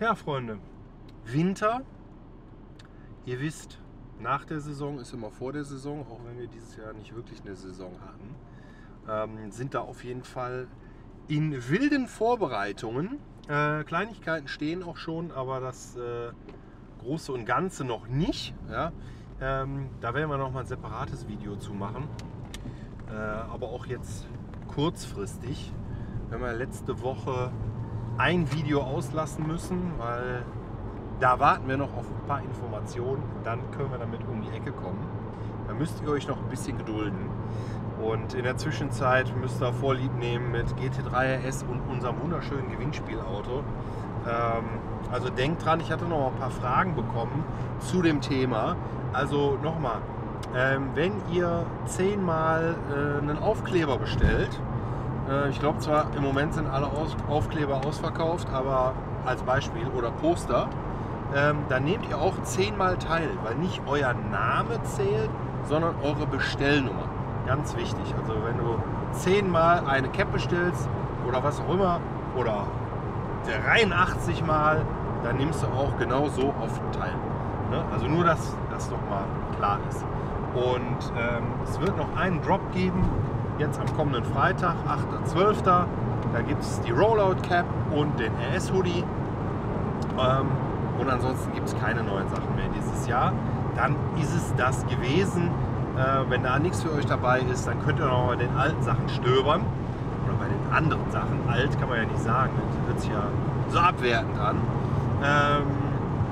Ja, Freunde, Winter, ihr wisst, nach der Saison ist immer vor der Saison, auch wenn wir dieses Jahr nicht wirklich eine Saison hatten, sind da auf jeden Fall in wilden Vorbereitungen. Kleinigkeiten stehen auch schon, aber das Große und Ganze noch nicht. Ja? Da werden wir nochmal ein separates Video zu machen, aber auch jetzt kurzfristig, wenn wir letzte Woche ein Video auslassen müssen, weil da warten wir noch auf ein paar Informationen, dann können wir damit um die Ecke kommen. Da müsst ihr euch noch ein bisschen gedulden und in der Zwischenzeit müsst ihr Vorlieb nehmen mit GT3 RS und unserem wunderschönen Gewinnspielauto. Also denkt dran, ich hatte noch ein paar Fragen bekommen zu dem Thema. Also nochmal, wenn ihr 10-mal einen Aufkleber bestellt, ich glaube zwar, im Moment sind alle Aufkleber ausverkauft, aber als Beispiel oder Poster, dann nehmt ihr auch 10-mal teil, weil nicht euer Name zählt, sondern eure Bestellnummer. Ganz wichtig, also wenn du 10-mal eine Cap bestellst oder was auch immer, oder 83-mal, dann nimmst du auch genau so oft teil. Ne? Also nur, dass das nochmal klar ist. Und es wird noch einen Drop geben, jetzt am kommenden Freitag, 8.12. Da gibt es die Rollout Cap und den RS Hoodie. Und ansonsten gibt es keine neuen Sachen mehr dieses Jahr. Dann ist es das gewesen. Wenn da nichts für euch dabei ist, dann könnt ihr noch bei den alten Sachen stöbern. Oder bei den anderen Sachen. Alt kann man ja nicht sagen, das hört sich ja so abwertend an.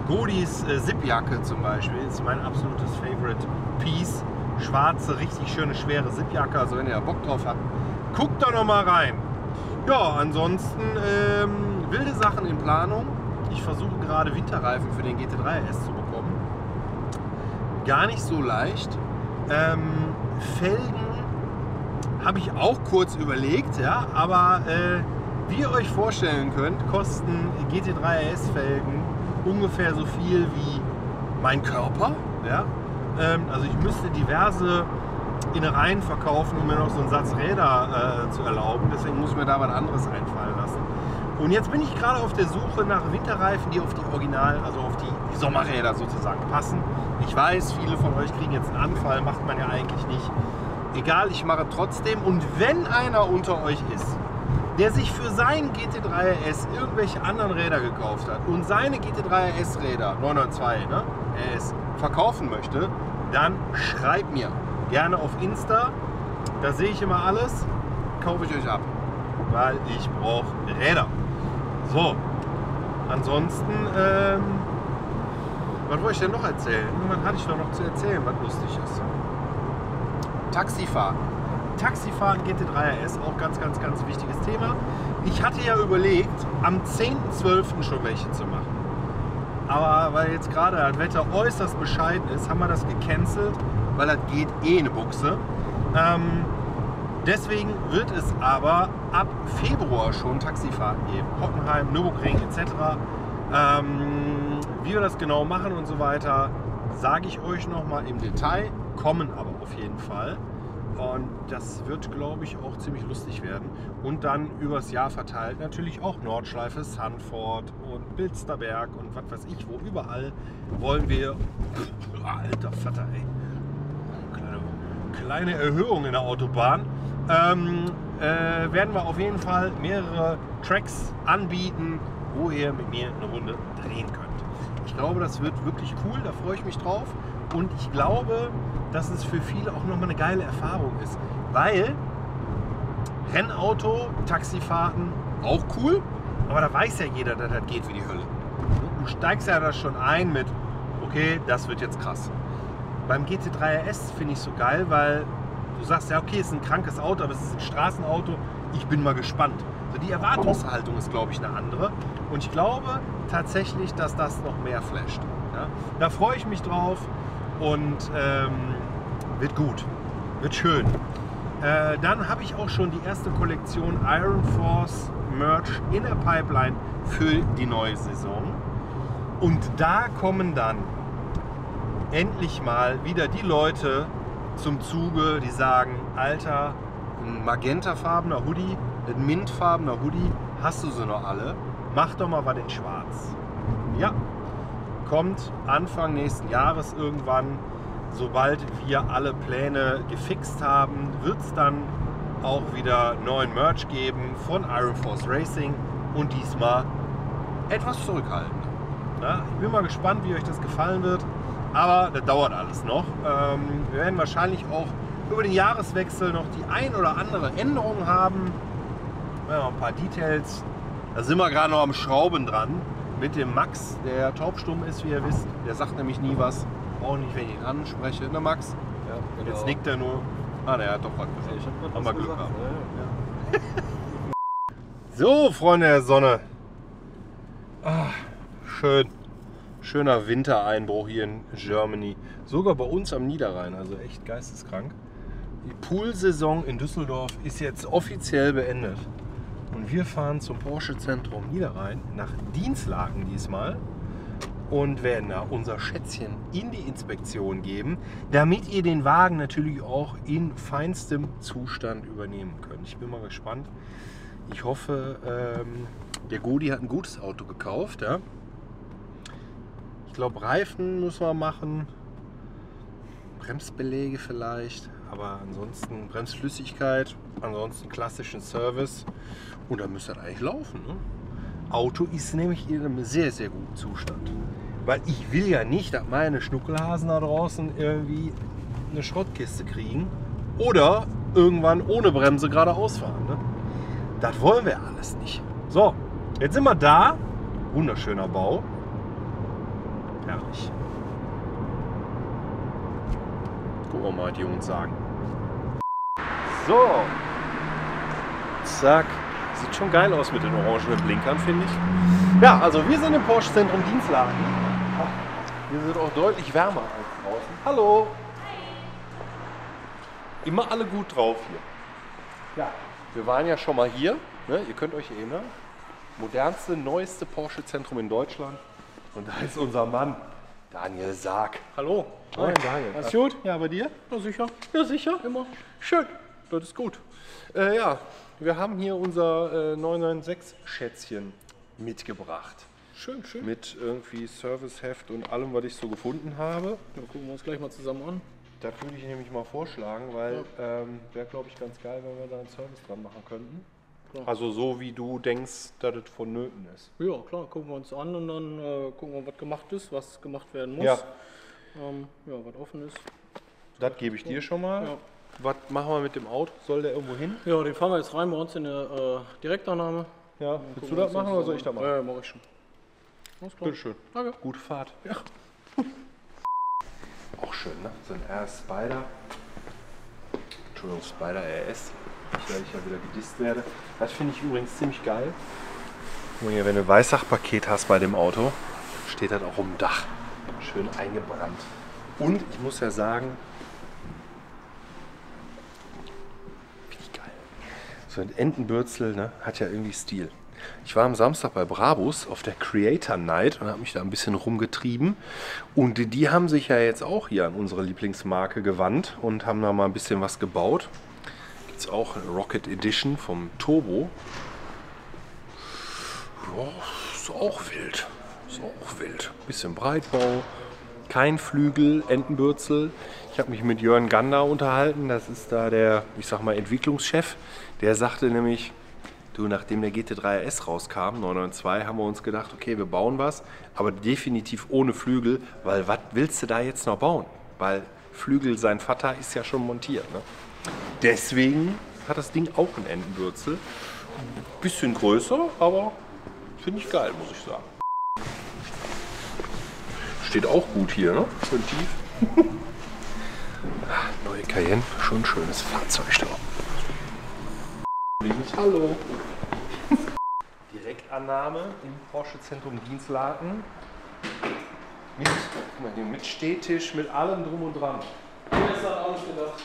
Godis Zipjacke zum Beispiel ist mein absolutes Favorite Piece. Schwarze, richtig schöne, schwere Zipjacke, also wenn ihr da Bock drauf habt, guckt da noch mal rein. Ja, ansonsten wilde Sachen in Planung. Ich versuche gerade Winterreifen für den GT3 RS zu bekommen. Gar nicht so leicht. Felgen habe ich auch kurz überlegt, ja, aber wie ihr euch vorstellen könnt, kosten GT3 RS Felgen ungefähr so viel wie mein Körper, ja. Also ich müsste diverse Innereien verkaufen, um mir noch so einen Satz Räder zu erlauben. Deswegen muss ich mir da was anderes einfallen lassen. Und jetzt bin ich gerade auf der Suche nach Winterreifen, die auf die Original, also auf die Sommerräder sozusagen passen. Ich weiß, viele von euch kriegen jetzt einen Anfall, macht man ja eigentlich nicht. Egal, ich mache trotzdem. Und wenn einer unter euch ist, der sich für seinen GT3 RS irgendwelche anderen Räder gekauft hat und seine GT3 RS Räder, 992 ne, RS, verkaufen möchte, dann schreibt mir gerne auf Insta, da sehe ich immer alles, kaufe ich euch ab, weil ich brauche Räder. So, ansonsten, was wollte ich denn noch erzählen? Irgendwann hatte ich doch noch zu erzählen, was lustig ist. Taxifahren. Taxifahren GT3 RS, auch ganz wichtiges Thema. Ich hatte ja überlegt, am 10.12. schon welche zu machen. Aber weil jetzt gerade das Wetter äußerst bescheiden ist, haben wir das gecancelt, weil das geht eh eine Buchse. Deswegen wird es aber ab Februar schon Taxifahrten geben. Hockenheim, Nürburgring etc. Wie wir das genau machen und so weiter, sage ich euch nochmal im Detail, kommen aber auf jeden Fall. Und das wird, glaube ich, auch ziemlich lustig werden. Und dann übers Jahr verteilt natürlich auch Nordschleife, Sanford und Bilsterberg und was weiß ich wo. Überall wollen wir, alter Vater, ey, kleine Erhöhung in der Autobahn, werden wir auf jeden Fall mehrere Tracks anbieten, wo ihr mit mir eine Runde drehen könnt. Ich glaube, das wird wirklich cool, da freue ich mich drauf. Und ich glaube, dass es für viele auch nochmal eine geile Erfahrung ist, weil Rennauto, Taxifahrten auch cool, aber da weiß ja jeder, dass das geht wie die Hölle. Du steigst ja da schon ein mit, okay, das wird jetzt krass. Beim GT3 RS finde ich so geil, weil du sagst ja, okay, es ist ein krankes Auto, aber es ist ein Straßenauto, ich bin mal gespannt. Also die Erwartungshaltung ist, glaube ich, eine andere und ich glaube tatsächlich, dass das noch mehr flasht. Ja? Da freue ich mich drauf. Und wird gut, wird schön. Dann habe ich auch schon die erste Kollektion Iron Force Merch in der Pipeline für die neue Saison. Und da kommen dann endlich mal wieder die Leute zum Zuge, die sagen, Alter, ein magentafarbener Hoodie, ein mintfarbener Hoodie, hast du sie noch alle? Mach doch mal was in schwarz. Ja, kommt Anfang nächsten Jahres irgendwann, sobald wir alle Pläne gefixt haben, wird es dann auch wieder neuen Merch geben von Iron Force Racing und diesmal etwas zurückhaltend. Ja, ich bin mal gespannt, wie euch das gefallen wird, aber das dauert alles noch. Wir werden wahrscheinlich auch über den Jahreswechsel noch die ein oder andere Änderung haben. Ja, ein paar Details. Da sind wir gerade noch am Schrauben dran mit dem Max, der taubstumm ist, wie ihr wisst. Der sagt nämlich nie was. Auch nicht, wenn ich ihn anspreche. Na Max? Ja, genau. Jetzt nickt er nur. Ah, der hat doch was gesagt. Ich hab grad was Glück gesagt. Ja, ja. So, Freunde der Sonne. Ach, schön. Schöner Wintereinbruch hier in Germany. Sogar bei uns am Niederrhein. Also echt geisteskrank. Die Poolsaison in Düsseldorf ist jetzt offiziell beendet. Und wir fahren zum Porsche-Zentrum Niederrhein nach Dienstlaken diesmal und werden da unser Schätzchen in die Inspektion geben, damit ihr den Wagen natürlich auch in feinstem Zustand übernehmen könnt. Ich bin mal gespannt. Ich hoffe, der Godi hat ein gutes Auto gekauft. Ja? Ich glaube, Reifen müssen wir machen, Bremsbeläge vielleicht, aber ansonsten Bremsflüssigkeit, ansonsten klassischen Service und dann müsste das eigentlich laufen. Ne? Auto ist nämlich in einem sehr, sehr guten Zustand, weil ich will ja nicht, dass meine Schnuckelhasen da draußen irgendwie eine Schrottkiste kriegen oder irgendwann ohne Bremse geradeaus fahren. Ne? Das wollen wir alles nicht. So, jetzt sind wir da. Wunderschöner Bau. Herrlich. Gucken wir mal, die uns sagen. So. Zack. Sieht schon geil aus mit den orangenen Blinkern, finde ich. Ja, also wir sind im Porsche-Zentrum Dienstlaken. Wir sind auch deutlich wärmer als draußen. Hallo. Hi. Immer alle gut drauf hier. Ja, wir waren ja schon mal hier. Ne? Ihr könnt euch erinnern. Modernste, neueste Porsche-Zentrum in Deutschland. Und da ist unser Mann. Daniel Sarg. Hallo. Moin Daniel. Alles gut? Ja, bei dir? Ja, sicher. Ja, sicher. Immer. Schön. Das ist gut. Ja, wir haben hier unser 996-Schätzchen mitgebracht. Schön, schön. Mit irgendwie Serviceheft und allem, was ich so gefunden habe. Ja, gucken wir uns gleich mal zusammen an. Das würde ich nämlich mal vorschlagen, weil ja. Wäre, glaube ich, ganz geil, wenn wir da einen Service dran machen könnten. Klar. Also so, wie du denkst, dass das vonnöten ist. Ja, klar. Gucken wir uns an und dann gucken wir, was gemacht ist, was gemacht werden muss. Ja. Ja, was offen ist. Das gebe ich dir schon mal. Ja. Was machen wir mit dem Auto? Soll der irgendwo hin? Ja, den fahren wir jetzt rein bei uns in der Direktannahme. Ja, willst du das machen oder soll ich das machen? Ja, mache ich schon. Alles klar. Bitteschön. Danke. Gute Fahrt. Ja. Auch schön, ne? So ein RS Spider. Entschuldigung, Spider RS. Weil ich ja wieder gedisst werde. Das finde ich übrigens ziemlich geil. Guck mal hier, wenn du Weißach-Paket hast bei dem Auto, steht das auch im Dach. Schön eingebrannt. Und ich muss ja sagen, so ein Entenbürzel, ne, hat ja irgendwie Stil. Ich war am Samstag bei Brabus auf der Creator Night und habe mich da ein bisschen rumgetrieben. Und die haben sich ja jetzt auch hier an unsere Lieblingsmarke gewandt und haben da mal ein bisschen was gebaut. Gibt es auch eine Rocket Edition vom Turbo. Ja, ist auch wild. Ist auch wild. Bisschen Breitbau, kein Flügel, Entenbürzel. Ich habe mich mit Jörn Gander unterhalten, das ist da der, ich sag mal, Entwicklungschef. Der sagte nämlich, du, nachdem der GT3 RS rauskam, 992, haben wir uns gedacht, okay, wir bauen was, aber definitiv ohne Flügel, weil was willst du da jetzt noch bauen? Weil Flügel, sein Vater, ist ja schon montiert. Ne? Deswegen hat das Ding auch einen Entenbürzel. Ein bisschen größer, aber finde ich geil, muss ich sagen. Steht auch gut hier, ne? Schön tief. Ach, neue Cayenne, schon ein schönes Fahrzeug da. Hallo. Direktannahme im Porsche-Zentrum Dienstlaken. Mit Stehtisch, mit allem drum und dran. Das hat alles gedacht.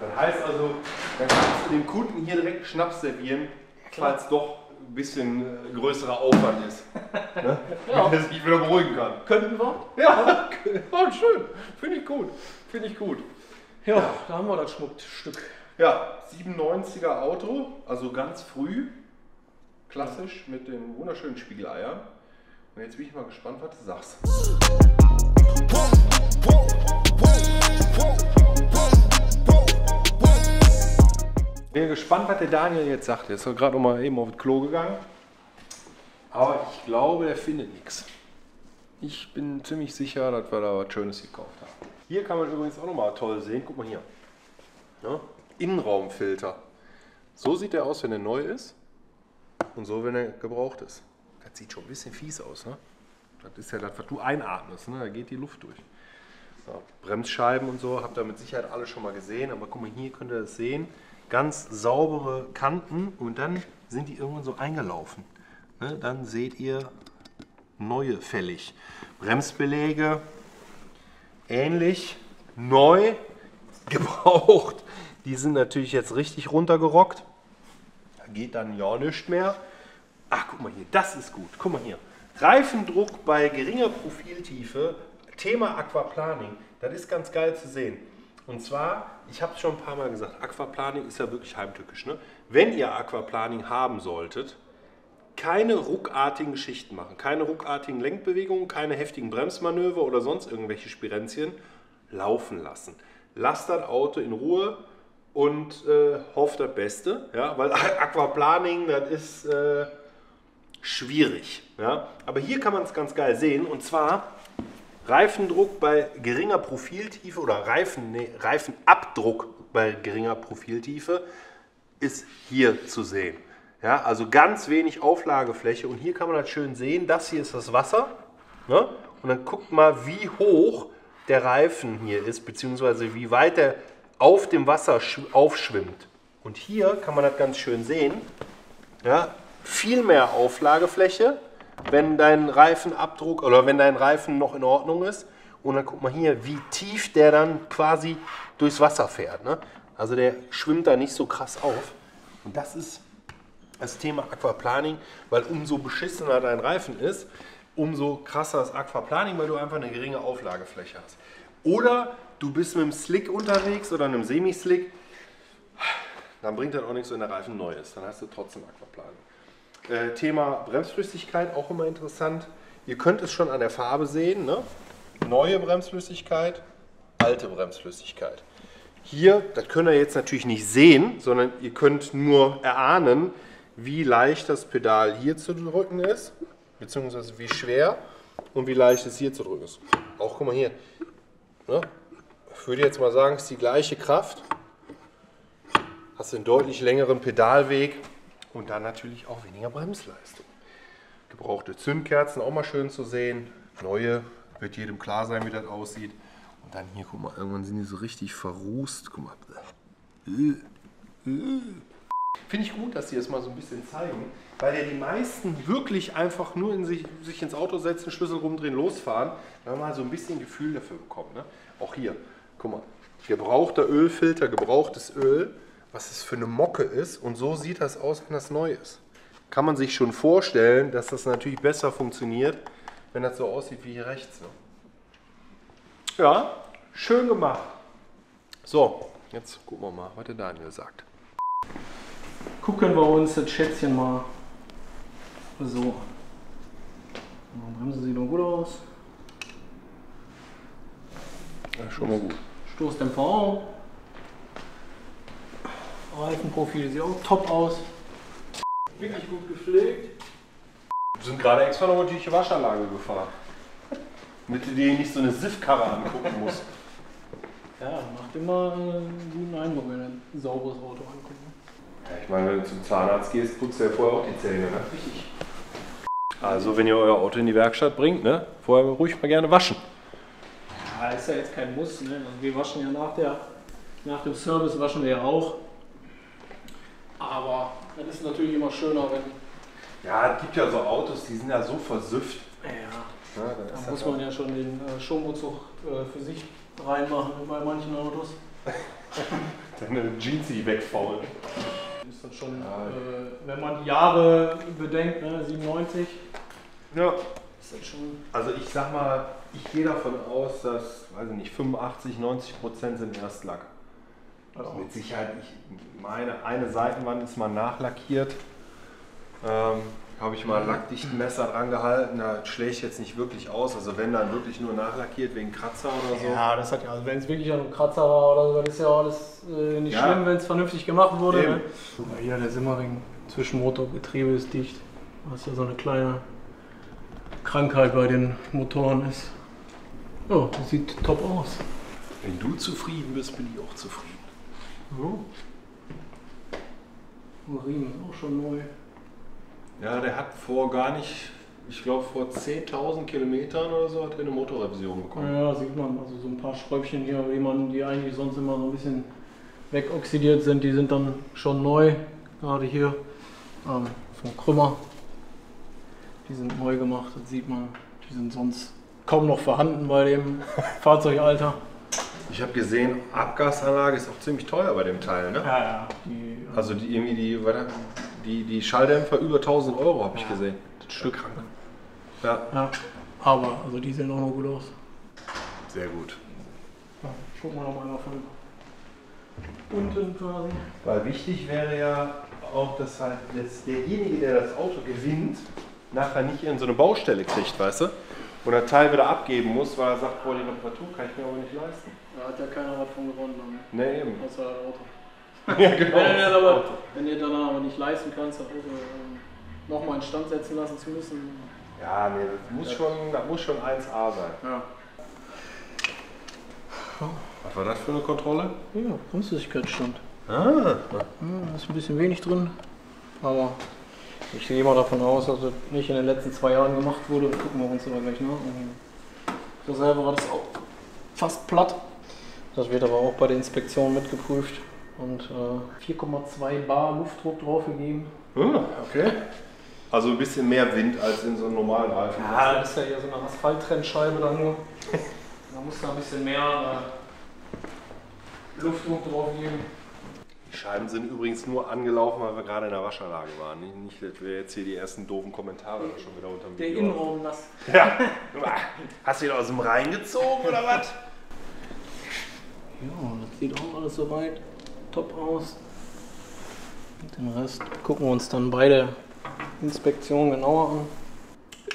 Das heißt also, dann kannst du dem Kunden hier direkt Schnaps servieren, falls doch ein bisschen größerer Aufwand ist. Ne? Ja. Dass ich mich wieder beruhigen kann. Könnten wir? Ja, oh, schön. Finde ich gut. Finde ich gut. Ja, da haben wir das Schmuckstück. Ja, 97er Auto, also ganz früh, klassisch mit den wunderschönen Spiegeleiern. Und jetzt bin ich mal gespannt, was du sagst. Ich bin gespannt, was der Daniel jetzt sagt. Jetzt ist er gerade noch mal eben auf das Klo gegangen. Aber ich glaube, der findet nichts. Ich bin ziemlich sicher, dass wir da was Schönes gekauft haben. Hier kann man übrigens auch nochmal toll sehen. Guck mal hier. Ja? Innenraumfilter. So sieht der aus, wenn er neu ist. Und so, wenn er gebraucht ist. Das sieht schon ein bisschen fies aus, ne? Das ist ja das, was du einatmest, ne? Da geht die Luft durch. So, Bremsscheiben und so, habt ihr mit Sicherheit alle schon mal gesehen. Aber guck mal, hier könnt ihr das sehen. Ganz saubere Kanten und dann sind die irgendwann so eingelaufen. Ne? Dann seht ihr neue fällig. Bremsbeläge ähnlich, neu, gebraucht. Die sind natürlich jetzt richtig runtergerockt. Da geht dann ja nichts mehr. Ach, guck mal hier, das ist gut. Guck mal hier. Reifendruck bei geringer Profiltiefe, Thema Aquaplaning. Das ist ganz geil zu sehen. Und zwar, ich habe es schon ein paar Mal gesagt, Aquaplaning ist ja wirklich heimtückisch. Ne? Wenn ihr Aquaplaning haben solltet, keine ruckartigen Schichten machen, keine ruckartigen Lenkbewegungen, keine heftigen Bremsmanöver oder sonst irgendwelche Spirenzchen, laufen lassen. Lasst das Auto in Ruhe und hofft das Beste, ja? Weil Aquaplaning, das ist schwierig. Ja? Aber hier kann man es ganz geil sehen, und zwar Reifendruck bei geringer Profiltiefe oder Reifenabdruck bei geringer Profiltiefe ist hier zu sehen. Ja, also ganz wenig Auflagefläche, und hier kann man das schön sehen, das hier ist das Wasser, ne? Und dann guckt mal, wie hoch der Reifen hier ist, beziehungsweise wie weit er auf dem Wasser aufschwimmt. Und hier kann man das ganz schön sehen, ja? Viel mehr Auflagefläche, wenn dein Reifenabdruck oder wenn dein Reifen noch in Ordnung ist. Und dann guck mal hier, wie tief der dann quasi durchs Wasser fährt, ne? Also der schwimmt da nicht so krass auf, und das ist das Thema Aquaplaning, weil umso beschissener dein Reifen ist, umso krasser ist Aquaplaning, weil du einfach eine geringe Auflagefläche hast. Oder du bist mit einem Slick unterwegs oder einem Semi-Slick, dann bringt das auch nichts, wenn der Reifen neu ist. Dann hast du trotzdem Aquaplaning. Thema Bremsflüssigkeit, auch immer interessant. Ihr könnt es schon an der Farbe sehen, ne? Neue Bremsflüssigkeit, alte Bremsflüssigkeit. Hier, das könnt ihr jetzt natürlich nicht sehen, sondern ihr könnt nur erahnen, wie leicht das Pedal hier zu drücken ist, beziehungsweise wie schwer und wie leicht es hier zu drücken ist. Auch guck mal hier, ne? Ich würde jetzt mal sagen, es ist die gleiche Kraft, hast einen deutlich längeren Pedalweg und dann natürlich auch weniger Bremsleistung. Gebrauchte Zündkerzen auch mal schön zu sehen, neue, wird jedem klar sein, wie das aussieht. Und dann hier, guck mal, irgendwann sind die so richtig verrußt, guck mal. Finde ich gut, dass die das mal so ein bisschen zeigen, weil ja die meisten wirklich einfach nur in sich ins Auto setzen, Schlüssel rumdrehen, losfahren, dann mal so ein bisschen Gefühl dafür bekommen. Ne? Auch hier, guck mal, gebrauchter Ölfilter, gebrauchtes Öl, was es für eine Mocke ist, und so sieht das aus, wenn das neu ist. Kann man sich schon vorstellen, dass das natürlich besser funktioniert, wenn das so aussieht wie hier rechts. Ne? Ja, schön gemacht. So, jetzt gucken wir mal, was der Daniel sagt. Gucken wir uns das Schätzchen mal so an. Die Bremse sieht noch gut aus. Ja, schon mal gut. Stoßdämpfer auch. Reifenprofil sieht auch top aus. Wirklich gut gepflegt. Wir sind gerade extra noch durch die Waschanlage gefahren. Damit du dir nicht so eine Siffkarre angucken musst. Ja, macht immer einen guten Eindruck, wenn ein sauberes Auto anguckt. Ich meine, wenn du zum Zahnarzt gehst, putzt du ja vorher auch die Zähne, ne? Richtig. Also, wenn ihr euer Auto in die Werkstatt bringt, ne? Vorher ruhig mal gerne waschen. Ja, ist ja jetzt kein Muss, ne? Also wir waschen ja nach dem Service, waschen wir ja auch. Aber das ist natürlich immer schöner, wenn... Ja, es gibt ja so Autos, die sind ja so versüfft. Ja, ja, da muss man ja schon den Schonbezug für sich reinmachen bei manchen Autos. Deine Jeans, die wegfaulen. Ist das schon, ja, wenn man die Jahre bedenkt, ne, 97, ja, ist das schon... Also ich sag mal, ich gehe davon aus, dass, weiß ich nicht, 85, 90% sind Erstlack. Also mit Sicherheit, ich meine, eine Seitenwand ist mal nachlackiert. Habe ich mal lackdichten Messer dran gehalten, da schläge ich jetzt nicht wirklich aus. Also wenn, dann wirklich nur nachlackiert wegen Kratzer oder so. Ja, das hat ja, also wenn es wirklich an einem Kratzer war oder so, dann ist ja alles nicht schlimm, wenn es vernünftig gemacht wurde. Ne? Ja, hier der Simmering zwischen Motor und Getriebe ist dicht, was ja so eine kleine Krankheit bei den Motoren ist. Ja, das sieht top aus. Wenn du zufrieden bist, bin ich auch zufrieden. Oh. Der Riemen ist auch schon neu. Ja, der hat vor gar nicht, ich glaube vor 10.000 Kilometern oder so, hat er eine Motorrevision bekommen. Ja, sieht man, also so ein paar Spröppchen hier, die eigentlich sonst immer so ein bisschen wegoxidiert sind, die sind dann schon neu, gerade hier vom Krümmer. Die sind neu gemacht, das sieht man, die sind sonst kaum noch vorhanden bei dem Fahrzeugalter. Ich habe gesehen, Abgasanlage ist auch ziemlich teuer bei dem Teil, ne? Ja, ja. Also die, irgendwie die Schalldämpfer über 1000 Euro habe ich gesehen. Das Stück krank. Ja. Ja. Aber also die sehen auch noch gut aus. Sehr gut. Ja, gucken wir noch einmal von unten quasi. Weil wichtig wäre ja auch, dass halt derjenige, der das Auto gewinnt, nachher nicht in so eine Baustelle kriegt, weißt du? Und der Teil wieder abgeben muss, weil er sagt, boah, die Reparatur kann ich mir aber nicht leisten. Da hat ja keiner was von gewonnen. Ne, eben. Außer das Auto. Ja, genau. Wenn ihr danach aber nicht leisten kannst, das Auto nochmal instand setzen lassen zu müssen. Ja, nee, das muss schon 1A sein. Ja. Was war das für eine Kontrolle? Ja, Kunstigkeitsstand. Ah. Da ist ein bisschen wenig drin, aber ich gehe mal davon aus, dass das nicht in den letzten 2 Jahren gemacht wurde. Gucken wir uns aber gleich nach. Das selber war das auch fast platt. Das wird aber auch bei der Inspektion mitgeprüft. Und 4,2 Bar Luftdruck draufgegeben. Okay. Also ein bisschen mehr Wind als in so einem normalen Reifen. Ja, das ist ja hier so eine Asphalt-Trennscheibe da nur. Da muss da ein bisschen mehr Luftdruck draufgeben. Die Scheiben sind übrigens nur angelaufen, weil wir gerade in der Waschanlage waren. Nicht, dass wir jetzt hier die ersten doofen Kommentare schon wieder unterm Video. Der Innenraum nass. Ja. Hast du ihn aus dem Rhein gezogen oder was? Ja, das sieht auch alles so weit top aus. Den Rest gucken wir uns dann bei der Inspektion genauer an.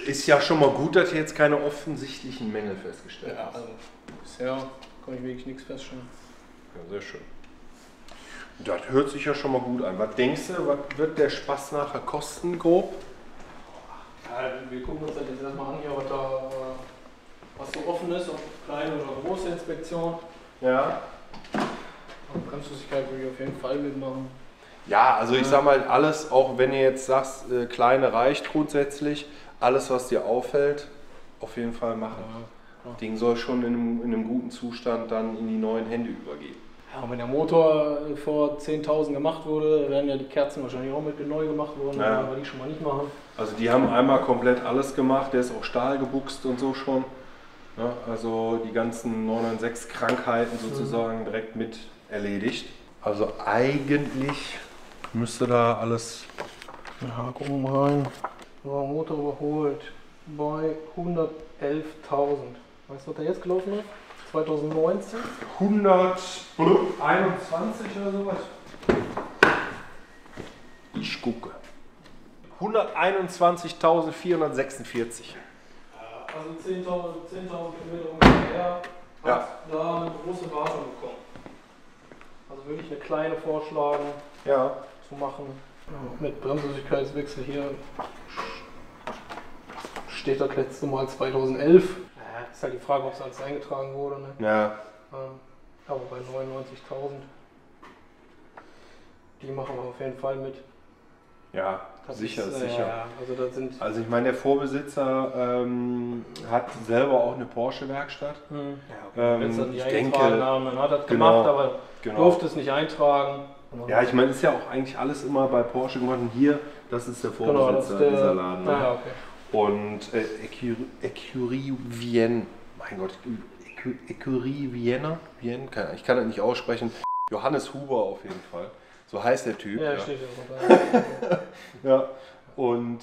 Ist ja schon mal gut, dass ihr jetzt keine offensichtlichen Mängel festgestellt habt. Ja, also bisher kann ich wirklich nichts feststellen. Ja, sehr schön. Das hört sich ja schon mal gut an. Was denkst du, was wird der Spaß nachher kosten, grob? Ja, wir gucken uns das jetzt erstmal an, hier, was so offen ist, ob kleine oder große Inspektion. Ja. Bremsflüssigkeit würde ich auf jeden Fall mitmachen. Ja, also ich sag mal, alles, auch wenn ihr jetzt sagst, kleine reicht grundsätzlich, alles was dir auffällt, auf jeden Fall machen. Ja. Das Ding soll schon in einem guten Zustand dann in die neuen Hände übergehen. Ja, und wenn der Motor vor 10.000 gemacht wurde, werden ja die Kerzen wahrscheinlich auch mit neu gemacht worden, ja. Dann werden wir die schon mal nicht machen. Also die haben einmal komplett alles gemacht, der ist auch Stahl gebuchst und so schon. Ja, also die ganzen 996 Krankheiten sozusagen direkt mit erledigt. Also eigentlich müsste da alles... Ja, gucken wir mal rein. Ja, Motor überholt bei 111.000. Weißt du, was da jetzt gelaufen ist? 2019? 121 oder sowas. Ich gucke. 121.446. Also 10.000 Kilometer ungefähr hat da eine große Wartung bekommen. Also würde ich eine kleine vorschlagen zu machen. Ja. Mit Bremsflüssigkeitswechsel hier steht das letzte Mal 2011. Ja, ist halt die Frage, ob es alles eingetragen wurde. Ne? Ja. Aber bei 99.000, die machen wir auf jeden Fall mit. Ja, das sicher ist sicher. Ja, also, das sind ich meine, der Vorbesitzer hat selber auch eine Porsche-Werkstatt. Ja, okay. Ich denke, man hat das gemacht, aber durfte es nicht eintragen. Ja, ich meine, ist ja auch eigentlich alles immer bei Porsche gemacht. Und hier, das ist der Vorbesitzer dieser Laden. Ja, okay. Und Écurie Vienne, mein Gott, Écurie Vienne? Ich kann das nicht aussprechen. Johannes Huber auf jeden Fall. So heißt der Typ. Ja, steht ja auch da. Ja. Und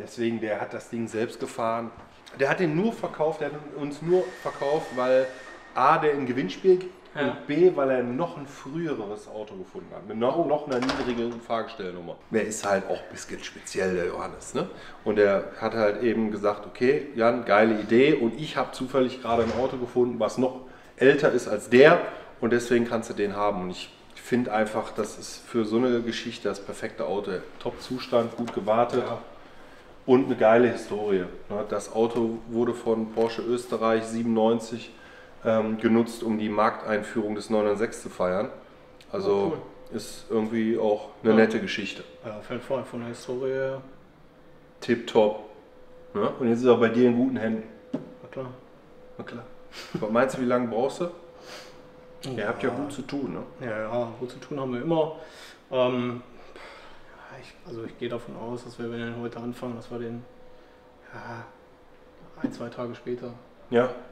deswegen, der hat das Ding selbst gefahren. Der hat den nur verkauft, der hat uns nur verkauft, weil A, der im Gewinnspiel ja. Und B, weil er noch ein früheres Auto gefunden hat, mit noch einer niedrigeren Fahrgestellnummer. Der ist halt auch ein bisschen speziell, der Johannes, ne? Und er hat halt eben gesagt, okay, Jan, geile Idee, und ich habe zufällig gerade ein Auto gefunden, was noch älter ist als der, und deswegen kannst du den haben. Und ich finde einfach, das ist für so eine Geschichte das perfekte Auto. Top-Zustand, gut gewartet. Ja. Und eine geile Historie. Das Auto wurde von Porsche Österreich 97 genutzt, um die Markteinführung des 996 zu feiern. Also oh, cool. Ist irgendwie auch eine nette Geschichte. Ja, auf jeden Fall von der Historie. Tipptopp. Ja? Und jetzt ist er bei dir in guten Händen. Na klar. Na klar. Was meinst du, wie lange brauchst du? Ja. Ihr habt ja gut zu tun, ne? Ja, gut zu tun haben wir immer. Ich gehe davon aus, dass wir, wenn wir heute anfangen, dass wir den ein, zwei Tage später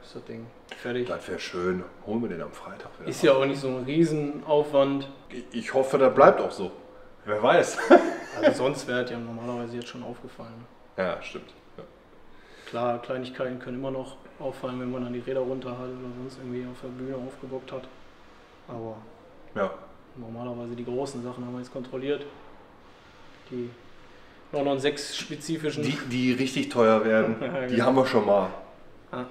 ist das Ding fertig. Das wäre schön. Holen wir den am Freitag wieder. Ist ja auch nicht so ein Riesenaufwand. Ich hoffe, das bleibt auch so. Wer weiß. Also sonst wäre das ja normalerweise jetzt schon aufgefallen. Ja, stimmt. Ja. Klar, Kleinigkeiten können immer noch auffallen, wenn man dann die Räder runterhält oder sonst irgendwie auf der Bühne aufgebockt hat. Aber normalerweise die großen Sachen haben wir jetzt kontrolliert. Die 996 spezifischen. Die richtig teuer werden, die haben wir schon mal. Ah.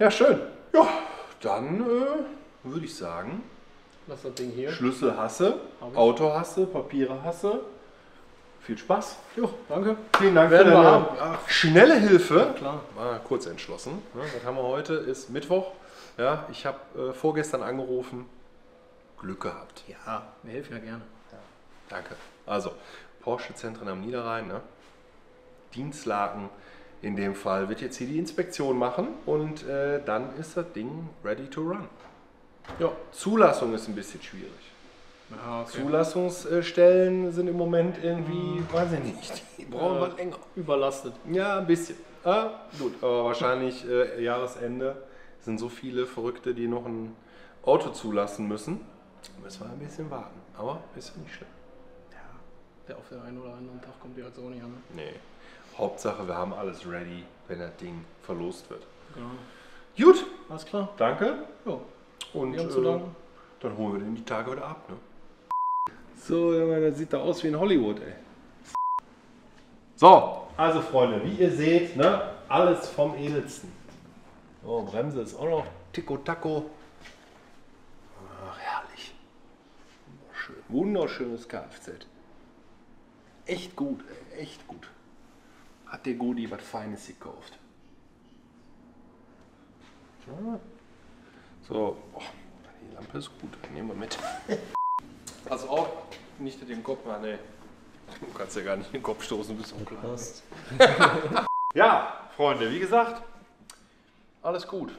Ja, schön. Ja, dann würde ich sagen, lass das Ding hier. Schlüssel hasse, Auto hasse, Papiere hasse. Viel Spaß. Jo, danke. Vielen Dank für deine schnelle Hilfe. Ja, klar. War kurz entschlossen. Was haben wir heute? Ist Mittwoch. Ja, ich habe vorgestern angerufen. Glück gehabt. Ja, wir helfen ja gerne. Ja. Danke. Also, Porsche-Zentrum am Niederrhein, ne? Dienstlaken in dem Fall, wird jetzt hier die Inspektion machen, und dann ist das Ding ready to run. Ja. Zulassung ist ein bisschen schwierig. Ah, okay. Zulassungsstellen sind im Moment irgendwie, weiß ich nicht, die brauchen was länger. Überlastet. Ja, ein bisschen. Ah, gut, aber wahrscheinlich Jahresende sind so viele Verrückte, die noch ein Auto zulassen müssen. Da müssen wir ein bisschen warten, aber ist ja nicht schlimm. Auf den einen oder anderen Tag kommt die halt so nicht an. Nee. Hauptsache, wir haben alles ready, wenn das Ding verlost wird. Genau. Gut. Alles klar. Danke. Jo. Und dann holen wir den die Tage wieder ab. Ne? So, Junge, das sieht da aus wie in Hollywood, ey. So, also Freunde, wie ihr seht, ne, alles vom Edelsten. So, Bremse ist auch noch Tico-Taco. Ach, herrlich. Wunderschön. Wunderschönes Kfz. Echt gut, ey, echt gut. Hat der Godi was Feines gekauft. So, boah, die Lampe ist gut, nehmen wir mit. Pass auf, nicht in den Kopf, Mann, ey. Du kannst ja gar nicht in den Kopf stoßen, bis du umklappst. Ja, Freunde, wie gesagt, alles gut.